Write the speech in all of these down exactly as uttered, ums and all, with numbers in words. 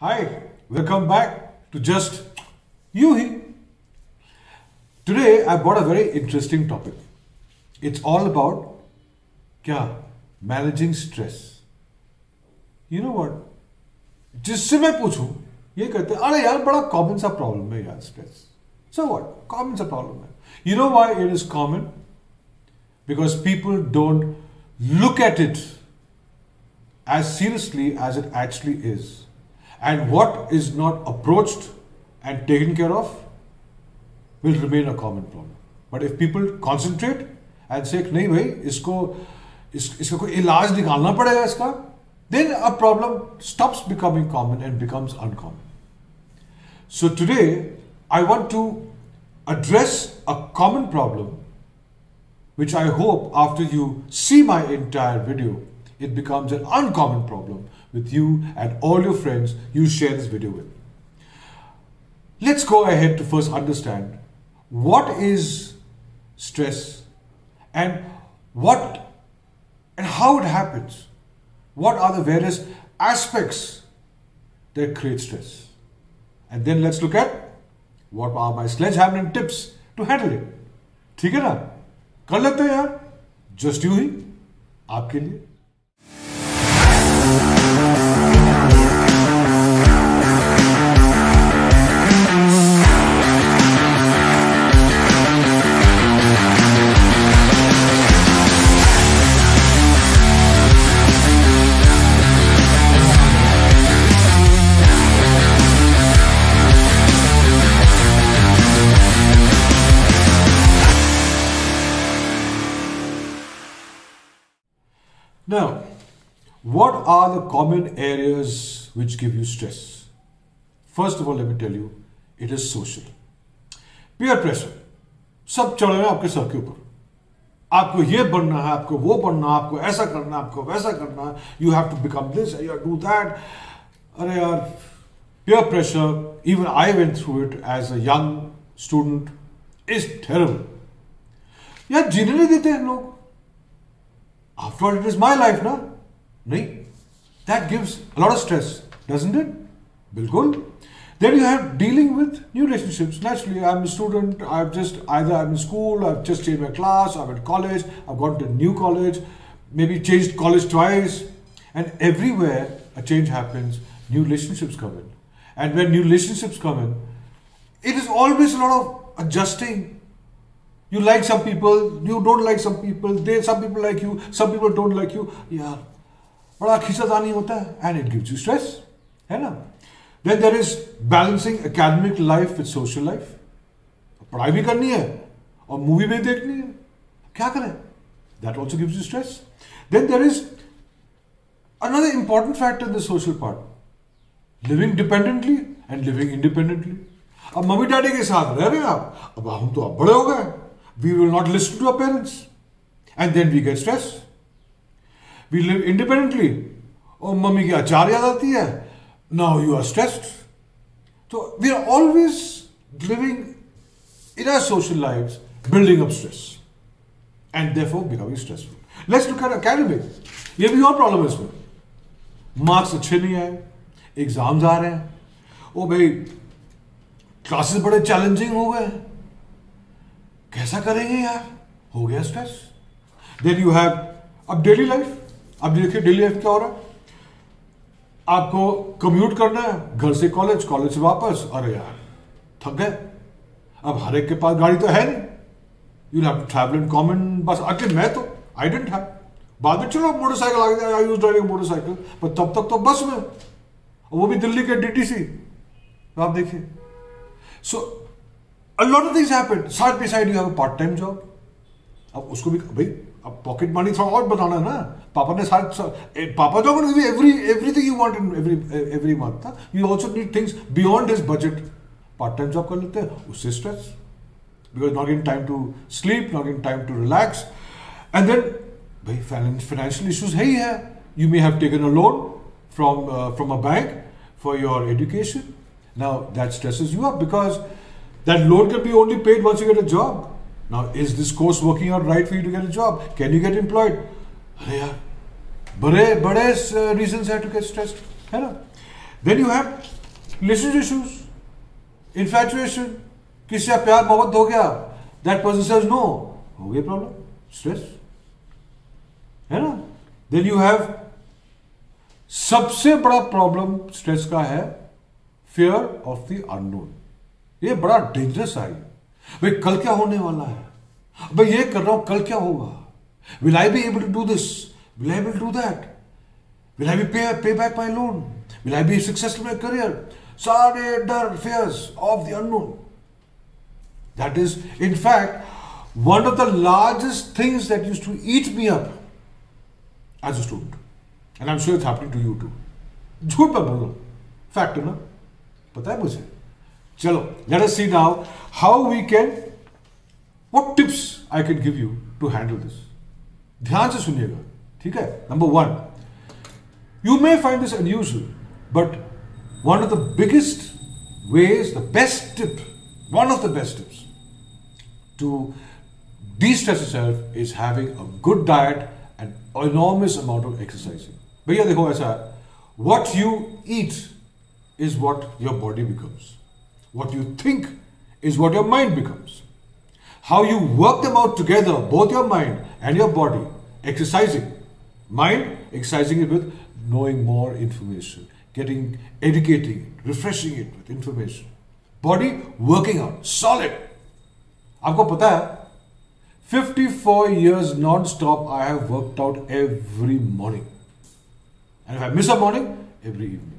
Hi, welcome back to Just Yun Hi. Today I brought a very interesting topic. It's all about क्या? Managing stress. You know what? जिससे मैं पूछूं, ये कहते हैं अरे यार बड़ा common सा problem है यार stress. So what? Common सा problem है. You know why it is common? Because people don't look at it as seriously as it actually is. And what is not approached and taken care of will remain a common problem. But if people concentrate and say, "नहीं भाई, इसको इस, इसका कोई इलाज निकालना पड़ेगा इसका," then a problem stops becoming common and becomes uncommon. So today, I want to address a common problem, which I hope after you see my entire video, it becomes an uncommon problem with you and all your friends you share this video with. Let's go ahead to first understand what is stress and what and how it happens. What are the various aspects that create stress? And then let's look at what are my sledgehammer tips to handle it. ठीक है ना? कर लेते हैं यार. Just Yun Hi, आपके लिए. Now, what are the common areas which give you stress? First of all, let me tell you, it is social. Peer pressure. सब चढ़ रहे हैं आपके सर के ऊपर. आपको ये बनना है, आपको वो बनना है, आपको ऐसा करना है, आपको वैसा करना है. You have to become this, you have to do that. अरे यार, peer pressure. Even I went through it as a young student. Is terrible. यार जीने नहीं देते हैं लोग. After all, it is my life, na? No? That gives a lot of stress, doesn't it? Bilkul. Then you have dealing with new relationships. Naturally, I'm a student, I've just, either I'm in school, I've just changed my class, I'm at college, I've gone to a new college, maybe changed college twice. And everywhere a change happens, new relationships come in. And when new relationships come in, it is always a lot of adjusting. You like some people, you don't like some people, they, some people like you, some people don't like you. Yeah. And it gives you stress. Then there is balancing academic life with social life. Study also has to and movie also has to What do you do? That also gives you stress. Then there is another important factor in the social part. Living dependently and living independently. Now you are living with mom and dad. Now you are big. We will not listen to our parents. And then we get stressed. We live independently. Oh, mummy ki achar yaad aati hai. Now you are stressed. So we are always living in our social lives, building up stress. And therefore becoming stressful. Let's look at academics. This is your problem. Isme. Marks अच्छे नहीं आए. Exams आ रहे हैं. Oh, bhai, classes बड़े challenging हो गए. कैसा करेंगे यार? हो गया स्ट्रेस. Then you have अब डेली लाइफ. अब देखिए डेली लाइफ क्या हो रहा है? आपको कम्यूट करना है घर से कॉलेज, कॉलेज से वापस. अरे यार थक गए. अब हर एक के पास गाड़ी तो है नहीं. You have to travel in common bus. अकेले मैं तो I didn't have. बाद में चलो मोटरसाइकिल आ गया. I used driving motorcycle. पर तब तक तो बस में. वो भी दिल्ली के D T C. आप देखिए. So a lot of things happen. Side by side, you have a part-time job. अब उसको भी भाई अब pocket money थोड़ा और बताना है ना. पापा ने साथ पापा तो आपको every everything you want in every every month था. You also need things beyond his budget. Part-time job कर लेते हैं. उससे stress because not getting time to sleep, not getting time to relax, and then भाई financial issues है ही है. You may have taken a loan from uh, from a bank for your education. Now that stresses you up because that loan can be only paid once you get a job. Now, is this course working out right for you to get a job? Can you get employed? There are big reasons to get stressed. Then you have relationship issues, infatuation, किसी का प्यार मोहब्बत हो गया, that person says no, हो गई problem, stress, है ना? Then you have सबसे बड़ा problem stress का है fear of the unknown. ये बड़ा dangerous है, भाई कल क्या होने वाला है, भाई ये कर रहा हूँ कल क्या होगा, will I be able to do this, will I be able to do that, will I be pay pay back my loan, will I be successful in my career, सारे डर fears of the unknown. That is, in fact, one of the largest things that used to eat me up as a student, and I'm sure it's happening to you too. झूठ मत बोलो, fact है ना? पता है मुझे. चलो, let us see now how we can, what tips I can give you to handle this. ध्यान से सुनिएगा, ठीक है? Number one, you may find this unusual, but one of the biggest ways, the best tip, one of the best tips to de-stress yourself is having a good diet and enormous amount of exercising. But here, देखो ऐसा है, what you eat is what your body becomes. What you think is what your mind becomes. How you work them out together, both your mind and your body, exercising. Mind, exercising it with knowing more information, getting, educating it, refreshing it with information. Body, working out, solid. आपको पता है, fifty-four years non-stop I have worked out every morning. And if I miss a morning, every evening.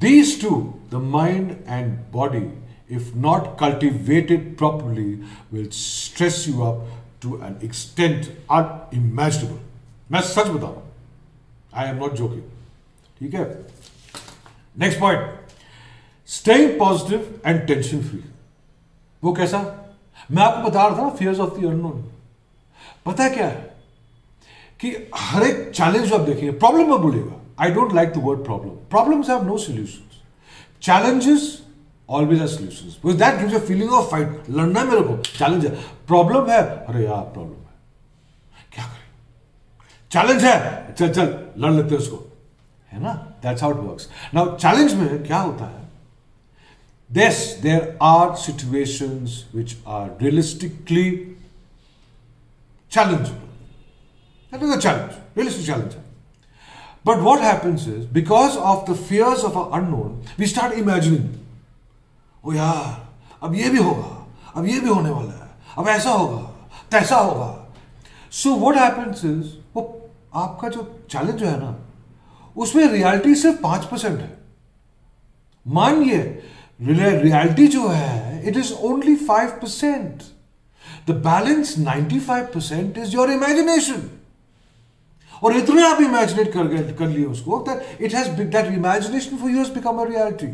These two, the mind and body, if not cultivated properly, will stress you up to an extent unimaginable. मैं सच बता रहा हूँ, I am not joking. ठीक है? Next point, staying positive and tension free. वो कैसा? मैं आपको बता रहा था fears of the unknown. पता है क्या है? कि हर एक challenge जो आप देखेंगे, problem में बोलेगा. I don't like the word problem. Problems have no solutions. Challenges always have solutions. Because that gives you a feeling of fight. लड़ना है मेरे को. Challenge है. Problem है. अरे यार problem है. क्या करें? Challenge है. चल चल लड़ लेते हैं उसको. है ना? That's how it works. Now challenge में क्या होता है? Yes, there are situations which are realistically challengeable. That is a challenge, realistic challenge. But what happens is, because of the fears of our unknown, we start imagining, oh yaar, ab ye bhi hoga, ab ye bhi hone wala hai, ab aisa hoga, taisa hoga. So what happens is, wo aapka jo challenge hai na, usme reality sirf five percent hai. मान ये reality जो है, it is only five percent. The balance ninety-five percent is your imagination. और इतने आप imaginate कर कर लिए उसको that it has been, that imagination for you has become a reality.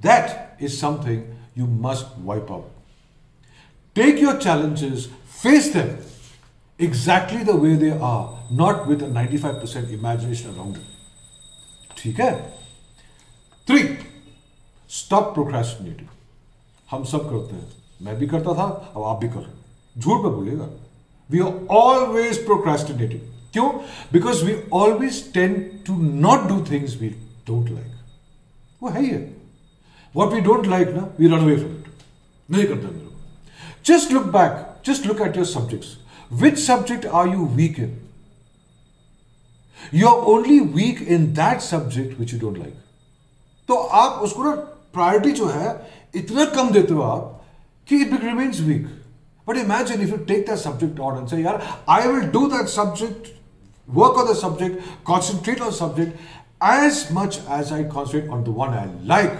That is something you must wipe out. Take your challenges, face them exactly the way they are, not with a ninety-five percent imagination around it. ठीक है? Three, stop procrastinating. हम सब करते हैं, मैं भी करता था, अब आप भी कर रहे हैं. झूठ मत बोलिएगा. We are always procrastinating. क्यों? Because we always tend to not do things we don't like. वो है ये. What we don't like ना, we run away from it. नहीं करते हम लोग. Just look back. Just look at your subjects. Which subject are you weak in? You are only weak in that subject which you don't like. तो आप उसको ना priority जो है इतना कम देते हो आप कि it remains weak. But imagine if you take that subject on and say यार I will do that subject, work on the subject, concentrate on subject as much as I concentrate on the one I like.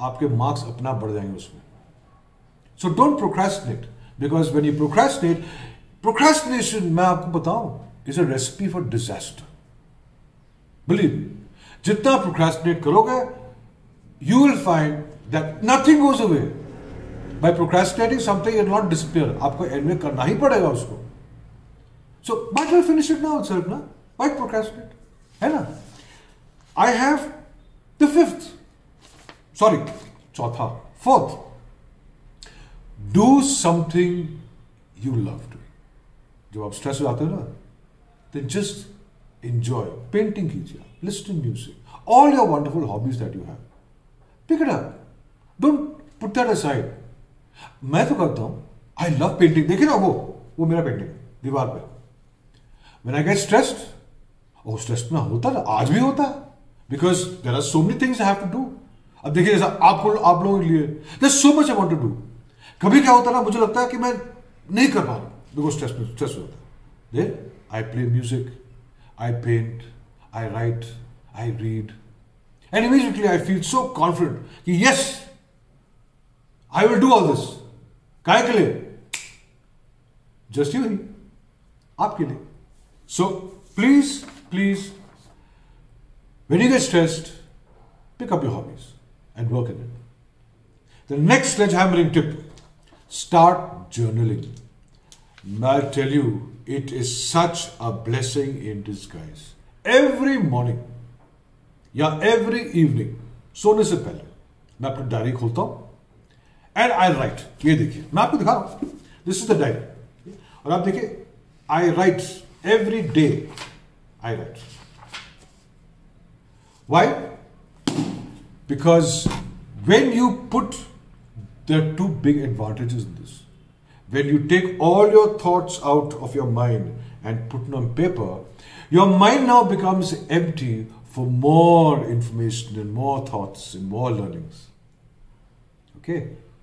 आपके marks अपना बढ़ जाएंगे उसमें. So don't procrastinate, because when you procrastinate, procrastination मैं आपको बताऊं is a recipe for disaster. Believe me. जितना procrastinate करोगे, you will find that nothing goes away. By procrastinating something, it will not disappear. आपको end में करना ही पड़ेगा उसको. So might as well finish it now itself, ना? Why procrastinate? है ना? I have the fifth. Sorry, चौथा, fourth. Do something you love doing. जब आप stress हो जाते हो ना, then just enjoy. Painting कीजिए. listen to music, all your wonderful hobbies that you have. Pick it up. Don't put that aside. मैं तो करता हूँ, I love painting. देखिए ना वो, वो मेरा painting है, दीवार पे. When I get stressed, oh stressed ना होता ना, आज भी होता है. Because there are so many things I have to do. अब देखिए जैसा आपको आप लोगों के लिए, there's so much I want to do. कभी क्या होता ना मुझे लगता है कि मैं नहीं कर पा रहा, because stress में stress होता है. Then I play music, I paint, I write, I read, and immediately I feel so confident that yes, I will do all this. Kahe ke liye? Just you, aapke liye. So please, please, when you get stressed, pick up your hobbies and work in it. The next sledgehammering tip: start journaling. I'll tell you, it is such a blessing in disguise. Every morning, yeah, every evening, सोने से पहले मैं अपनी diary खोलता हूँ and I write. ये देखिए, मैं आपको दिखा रहा हूँ. This is the diary. और आप देखिए, I write every day. I write. Why? Because when you put, there are two big advantages in this. When you take all your thoughts out of your mind and put them on paper, your mind now becomes empty for more information and more thoughts and more learnings. Okay,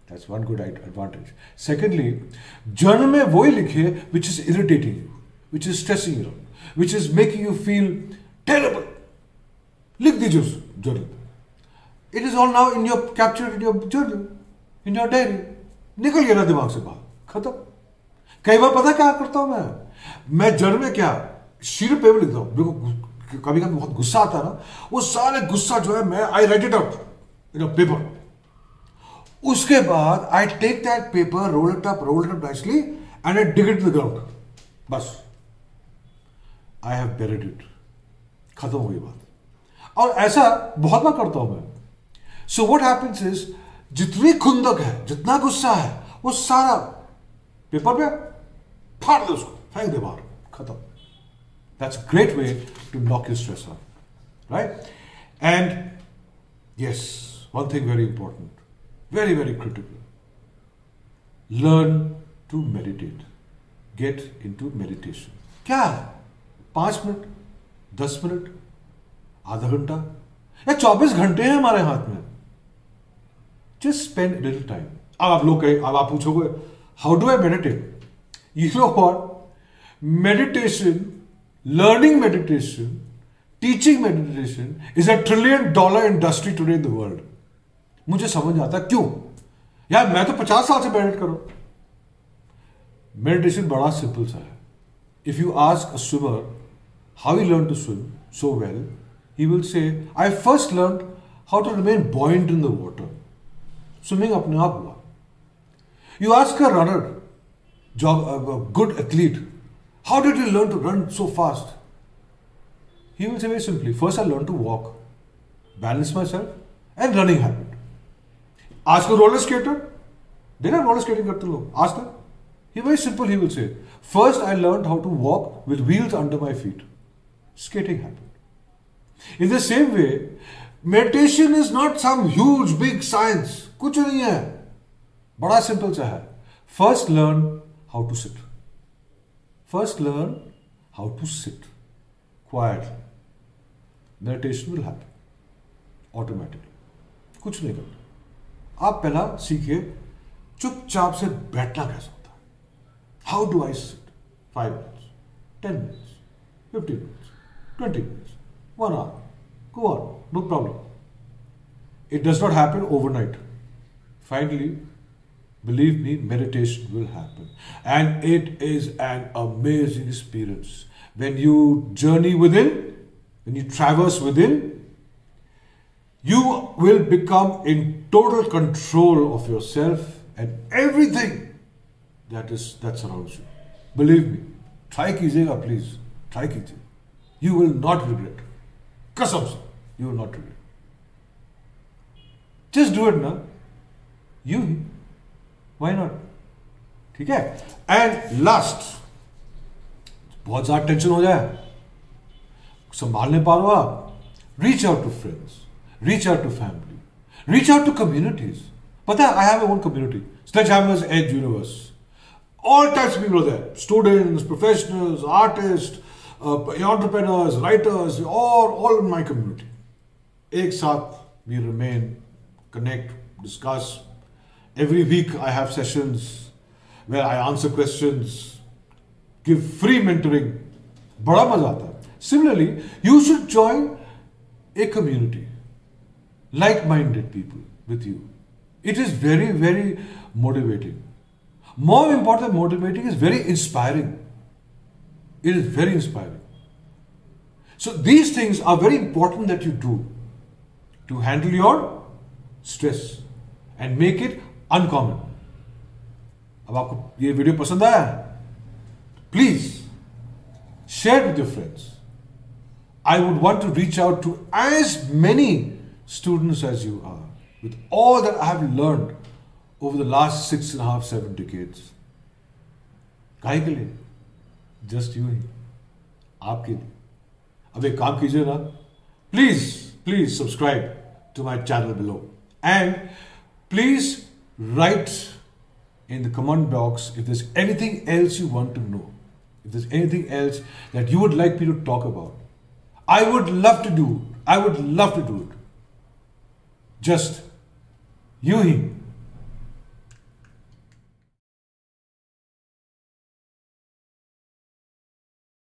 that's one good advantage. Secondly, journal mein wohi likhe which is irritating you, which is stressing you, which is making you feel terrible. Likh dijiye journal. It is all now in your captured in your journal, in your diary. Nikal gaya na dimag se bahar. खत्म. कई बार पता क्या करता हूं मैं मैं journal में क्या शीट पे लिखता हूं. मेरे को कभी कभी बहुत गुस्सा आता है ना, वो सारे गुस्सा जो है मैं I write it out in a paper. उसके बाद I take that paper, roll it up roll it up nicely and I dig it to the ground. बस आई हैव बेरिड इट. खत्म हुई बात. और ऐसा बहुत बार करता हूं मैं. सो व्हाट हैपेंस इज जितनी खुंदक है, जितना गुस्सा है, वो सारा पेपर पे फाड़ दो, उसको फेंक दे बाहर. खत्म. That's a great way to knock your stress out, right? And yes, one thing very important, very very critical, learn to meditate. Get into meditation. क्या पांच मिनट, दस मिनट, आधा घंटा या चौबीस घंटे हैं हमारे हाथ में. Just spend little time. अब आप लोग कहें, अब आप पूछोगे how do I meditate? You know what? Meditation, learning meditation, teaching meditation is a trillion dollar industry today in the world. मुझे समझ आता है क्यों? यार मैं तो पचास साल से मेडिटेट करो. Meditation बड़ा simple सा है. If you ask a swimmer how he learned to swim so well, he will say, I first learned how to remain buoyant in the water. Swimming अपने आप हुआ. You ask a runner, a good athlete, how did you learn to run so fast? He will say very simply, first I learned to walk, balance myself, and running habit. Ask a roller skater. They are roller skating. Ask them. He very simple, he will say, first I learned how to walk with wheels under my feet. Skating habit. In the same way, meditation is not some huge big science. Kuch nahi hai. बड़ा simple सा है. First learn how to sit. First learn how to sit quietly. Meditation will happen automatically. कुछ नहीं करना. आप पहला सीखिए चुपचाप से बैठना कैसा होता है. How do I sit? Five minutes, ten minutes, fifteen minutes, twenty minutes, one hour. Go on, no problem. It does not happen overnight. Finally, believe me, meditation will happen. And it is an amazing experience. When you journey within, when you traverse within, you will become in total control of yourself and everything that is that surrounds you. Believe me, try kijiyega please. Try kijiyega. You will not regret. Kasam se, you will not regret. Just do it na. You. Why not? ठीक है. And last, बहुत ज्यादा tension हो जाए, संभाल नहीं पा रहे हो आप, Reach out to friends. Reach out to family. Reach out to communities. Pata, I have my own community. Sledgehammer's Edge Universe. All types of people are there. Students, professionals, artists, uh, entrepreneurs, writers, all, all in my community. Ek saath, we remain, connect, discuss. Every week I have sessions where I answer questions, give free mentoring. Bada maza aata hai. Similarly, you should join a community, like-minded people with you. It is very, very motivating. More important than motivating is very inspiring. It is very inspiring. So these things are very important that you do to handle your stress and make it uncommon. Ab aapko ye video pasand aaya? Please share it with your friends. I would want to reach out to as many students as you are with all that I have learned over the last six and a half, seven decades. Kahe ke liye? Just you hi. Aapke liye. Ab ek kaam kijiye na. Please, please subscribe to my channel below. And please write in the comment box if there's anything else you want to know. If there's anything else that you would like me to talk about. I would love to do it. I would love to do it. Just Yun Hi.